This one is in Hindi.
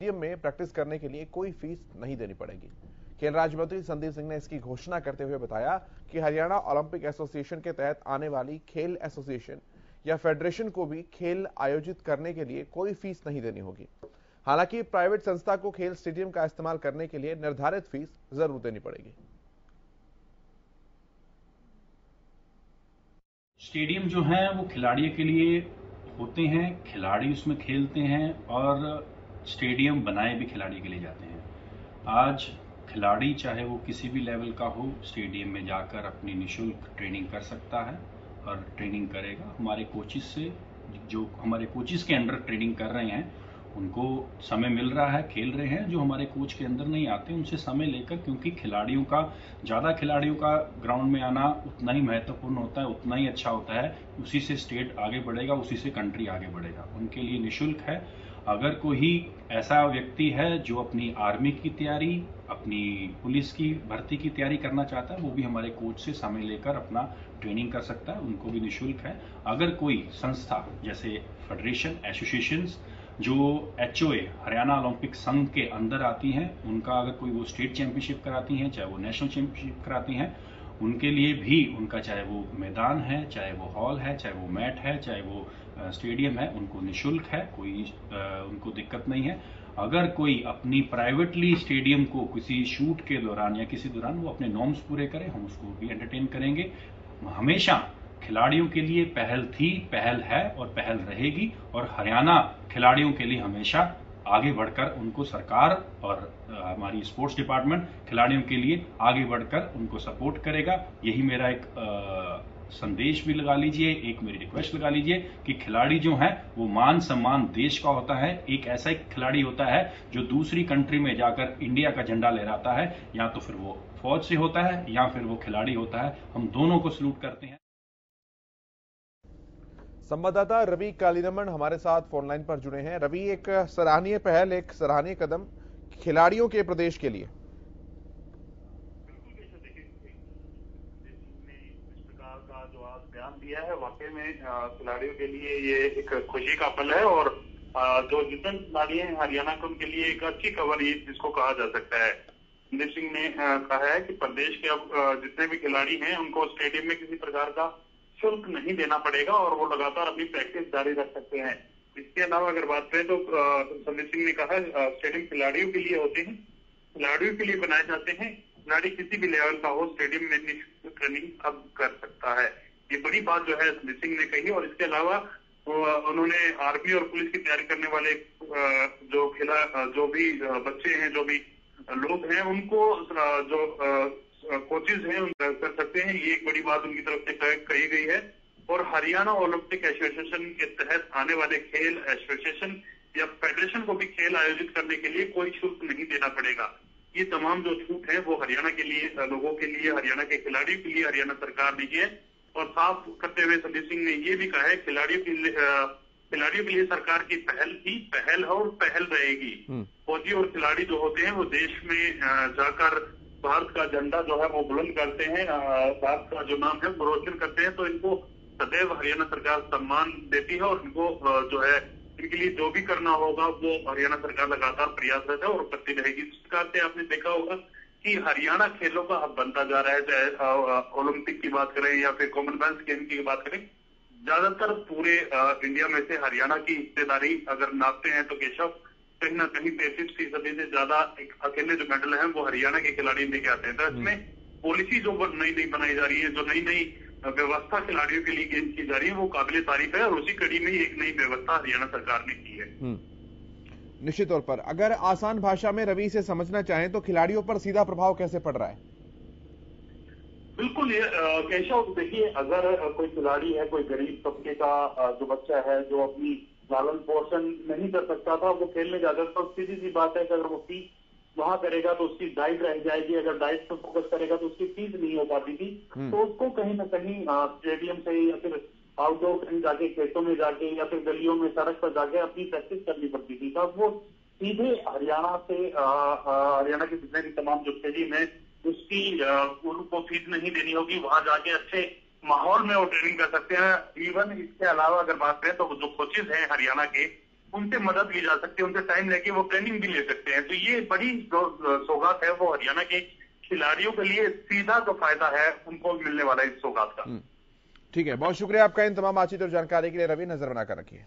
स्टेडियम में प्रैक्टिस करने के लिए कोई फीस नहीं देनी पड़ेगी। खेल राज्य मंत्री संदीप सिंह ने इसकी घोषणा करते हुए बताया कि हरियाणा ओलंपिक एसोसिएशन के तहत आने वाली खेल एसोसिएशन या फेडरेशन को भी खेल आयोजित करने के लिए कोई फीस नहीं देनी होगी। हालांकि प्राइवेट संस्था को खेल स्टेडियम का इस्तेमाल करने के लिए निर्धारित फीस जरूर देनी पड़ेगी। स्टेडियम जो है वो खिलाड़ियों के लिए होते हैं, खिलाड़ी उसमें खेलते हैं और स्टेडियम बनाए भी खिलाड़ी के लिए जाते हैं। आज खिलाड़ी चाहे वो किसी भी लेवल का हो, स्टेडियम में जाकर अपनी निःशुल्क ट्रेनिंग कर सकता है और ट्रेनिंग करेगा। हमारे कोचिज से जो हमारे कोचिज के अंडर ट्रेनिंग कर रहे हैं उनको समय मिल रहा है, खेल रहे हैं। जो हमारे कोच के अंदर नहीं आते उनसे समय लेकर, क्योंकि खिलाड़ियों का ज़्यादा खिलाड़ियों का ग्राउंड में आना उतना ही महत्वपूर्ण होता है, उतना ही अच्छा होता है। उसी से स्टेट आगे बढ़ेगा, उसी से कंट्री आगे बढ़ेगा। उनके लिए निःशुल्क है। अगर कोई ऐसा व्यक्ति है जो अपनी आर्मी की तैयारी, अपनी पुलिस की भर्ती की तैयारी करना चाहता है, वो भी हमारे कोच से समय लेकर अपना ट्रेनिंग कर सकता है, उनको भी निःशुल्क है। अगर कोई संस्था जैसे फेडरेशन, एसोसिएशंस जो HOA हरियाणा ओलंपिक संघ के अंदर आती हैं, उनका अगर कोई वो स्टेट चैंपियनशिप कराती हैं, चाहे वो नेशनल चैंपियनशिप कराती हैं, उनके लिए भी उनका चाहे वो मैदान है, चाहे वो हॉल है, चाहे वो मैट है, चाहे वो स्टेडियम है, उनको निःशुल्क है। कोई उनको दिक्कत नहीं है। अगर कोई अपनी प्राइवेटली स्टेडियम को किसी शूट के दौरान या किसी दौरान वो अपने नॉर्म्स पूरे करे, हम उसको भी एंटरटेन करेंगे। हमेशा खिलाड़ियों के लिए पहल थी, पहल है और पहल रहेगी। और हरियाणा खिलाड़ियों के लिए हमेशा आगे बढ़कर उनको सरकार और हमारी स्पोर्ट्स डिपार्टमेंट खिलाड़ियों के लिए आगे बढ़कर उनको सपोर्ट करेगा। यही मेरा एक संदेश भी लगा लीजिए, एक मेरी रिक्वेस्ट लगा लीजिए कि खिलाड़ी जो हैं वो मान सम्मान देश का होता है। एक ऐसा एक खिलाड़ी होता है जो दूसरी कंट्री में जाकर इंडिया का झंडा लहराता है, या तो फिर वो फौज से होता है या फिर वो खिलाड़ी होता है। हम दोनों को सल्यूट करते हैं। संवाददाता रवि कालीरम हमारे साथ फोनलाइन पर जुड़े हैं। रवि, एक सराहनीय पहल, एक सराहनीय कदम खिलाड़ियों के प्रदेश के लिए। बिल्कुल बेशक, देखिए इसमें इस प्रकार का जो आज बयान दिया है वाकई में खिलाड़ियों के लिए ये एक खुशी का पल है और जो जितने खिलाड़ी हैं हरियाणा के, उनके लिए एक अच्छी खबर ये जिसको कहा जा सकता है। संदीप सिंह ने कहा है कि प्रदेश के अब जितने भी खिलाड़ी हैं उनको स्टेडियम में किसी प्रकार का शुल्क नहीं देना पड़ेगा और वो लगातार अपनी प्रैक्टिस जारी रख सकते हैं। इसके अलावा अगर बात करें तो संदीप सिंह ने कहा स्टेडियम खिलाड़ियों के लिए होते हैं, खिलाड़ियों के लिए बनाए जाते हैं। खिलाड़ी किसी भी लेवल का हो स्टेडियम में निःशुल्क ट्रेनिंग अब कर सकता है। ये बड़ी बात जो है संदीप सिंह ने कही। और इसके अलावा उन्होंने आर्मी और पुलिस की तैयारी करने वाले जो भी बच्चे हैं, जो भी लोग हैं, उनको जो कोचेज हैं कर सकते हैं, ये एक बड़ी बात उनकी तरफ से कही गई है। और हरियाणा ओलंपिक एसोसिएशन के तहत आने वाले खेल एसोसिएशन या फेडरेशन को भी खेल आयोजित करने के लिए कोई शुल्क नहीं देना पड़ेगा। ये तमाम जो छूट है वो हरियाणा के लिए, लोगों के लिए, हरियाणा के खिलाड़ियों के लिए हरियाणा सरकार ने ये और साफ करते हुए संदीप सिंह ने ये भी कहा है खिलाड़ियों के लिए सरकार की पहल थी, पहल और पहल रहेगी। फौजी और खिलाड़ी जो होते हैं वो देश में जाकर भारत का झंडा जो है वो बुलंद करते हैं, भारत का जो नाम है वो रोशन करते हैं, तो इनको सदैव हरियाणा सरकार सम्मान देती है और इनको जो है इनके लिए जो भी करना होगा वो हरियाणा सरकार लगातार प्रयासरत है और करती रहेगी। इस प्रकार से आपने देखा होगा कि हरियाणा खेलों का हब बनता जा रहा है, चाहे ओलंपिक की बात करें या फिर कॉमनवेल्थ गेम की बात करें। ज्यादातर पूरे इंडिया में से हरियाणा की हिस्सेदारी अगर नापते हैं तो केशव कहीं ना कहीं 33% से ज्यादा अकेले जो मेडल हैं वो हरियाणा के खिलाड़ी लेके आते हैं। तो इसमें पॉलिसी जो नई नई बनाई जा रही है, जो नई नई व्यवस्था खिलाड़ियों के लिए गेम की जा रही है, वो काबिले तारीफ है और उसी कड़ी में एक नई व्यवस्था हरियाणा सरकार ने की है। निश्चित तौर पर अगर आसान भाषा में रवि से समझना चाहें तो खिलाड़ियों पर सीधा प्रभाव कैसे पड़ रहा है? बिल्कुल, ये केशव देखिए, अगर कोई खिलाड़ी है, कोई गरीब तबके का जो बच्चा है जो अपनी लालन पोषण नहीं कर सकता था, वो खेलने जाता था, सीधी सी बात है कि अगर वो फीस वहां करेगा तो उसकी डाइट रह जाएगी, अगर डाइट पर फोकस करेगा तो उसकी फीस नहीं हो पाती थी। तो उसको कहीं ना कहीं स्टेडियम से या फिर आउटडोर कहीं जाके, खेतों में जाके या फिर गलियों में, सड़क पर जाके अपनी प्रैक्टिस करनी पड़ती थी। तब वो सीधे हरियाणा से, हरियाणा के जितने भी तमाम जो स्टेडियम है उसकी उनको फीस नहीं देनी होगी, वहां जाके अच्छे माहौल में वो ट्रेनिंग कर सकते हैं। इवन इसके अलावा अगर बात करें तो जो कोचेज हैं हरियाणा के, उनसे मदद ली जा सकती है, उनसे टाइम लेके वो ट्रेनिंग भी ले सकते हैं। तो ये बड़ी जो सौगात है वो हरियाणा के खिलाड़ियों के लिए सीधा जो फायदा है उनको मिलने वाला है इस सौगात का। ठीक है, बहुत शुक्रिया आपका इन तमाम बातचीत और जानकारी के लिए रवि। नजर बनाकर रखिए।